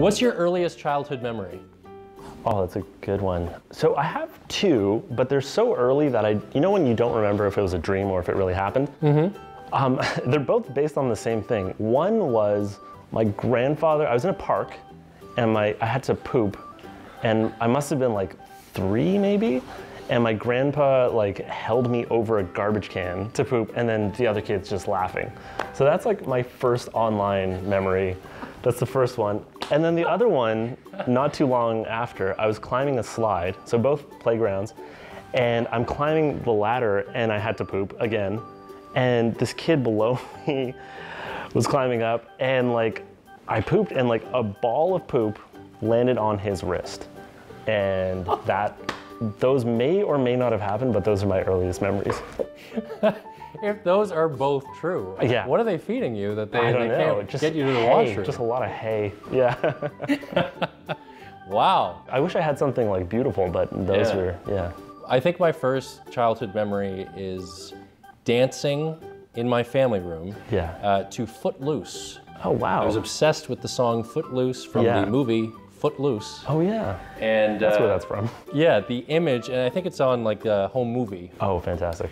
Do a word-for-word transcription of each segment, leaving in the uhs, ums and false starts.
What's your earliest childhood memory? Oh, that's a good one. So I have two, but they're so early that I, you know when you don't remember if it was a dream or if it really happened? Mm-hmm. Um, they're both based on the same thing. One was my grandfather, I was in a park and my, I had to poop and I must have been like three maybe. And my grandpa like held me over a garbage can to poop and then the other kids just laughing. So that's like my first online memory. That's the first one. And then the other one, not too long after, I was climbing a slide, so both playgrounds, and I'm climbing the ladder and I had to poop again. And this kid below me was climbing up and like, I pooped and like a ball of poop landed on his wrist. And that, those may or may not have happened, but those are my earliest memories. If those are both true, yeah. What are they feeding you that they, I don't they know. can't just get you to the washroom? Just a lot of hay, yeah. Wow. I wish I had something like beautiful, but those yeah. were, yeah. I think my first childhood memory is dancing in my family room yeah. uh, to Footloose. Oh, wow. I was obsessed with the song Footloose from yeah. the movie Footloose. Oh yeah, and that's uh, where that's from. Yeah, the image, and I think it's on like a home movie. Oh, fantastic!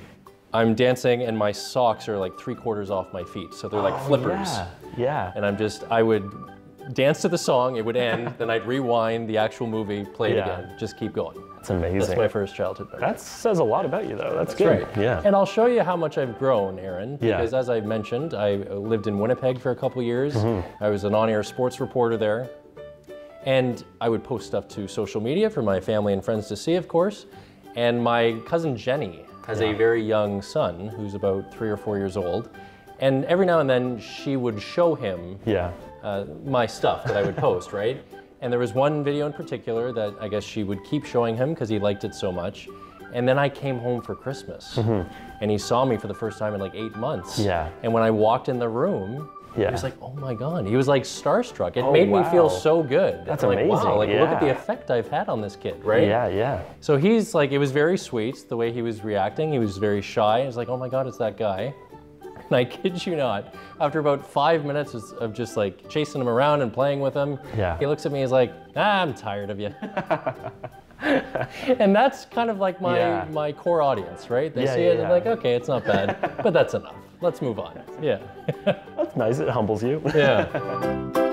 I'm dancing, and my socks are like three quarters off my feet, so they're like oh, flippers. Yeah. yeah. And I'm just, I would dance to the song. It would end, then I'd rewind the actual movie, play it yeah. again, just keep going. That's amazing. That's my first childhood memory. That says a lot about you, though. That's, that's good. Right. Yeah. And I'll show you how much I've grown, Aaron, because yeah. as I mentioned, I lived in Winnipeg for a couple years. Mm-hmm. I was an on-air sports reporter there. And I would post stuff to social media for my family and friends to see, of course. And my cousin Jenny has yeah. a very young son who's about three or four years old. And every now and then she would show him yeah. uh, my stuff that I would post, right? And there was one video in particular that I guess she would keep showing him because he liked it so much. And then I came home for Christmas mm-hmm. and he saw me for the first time in like eight months. Yeah. And when I walked in the room, yeah. he was like, oh my God. He was like starstruck. It oh, made wow. me feel so good. That's I'm amazing. Like, wow, like yeah. look at the effect I've had on this kid, right? Yeah, yeah. So he's like, it was very sweet the way he was reacting. He was very shy. He was like, oh my God, it's that guy. And I kid you not, after about five minutes of just like chasing him around and playing with him, yeah. he looks at me, he's like, ah, I'm tired of you. And that's kind of like my, yeah. my core audience, right? They yeah, see yeah, it and yeah. like, okay, it's not bad, but that's enough. Let's move on. Yeah. That's nice. It humbles you. Yeah.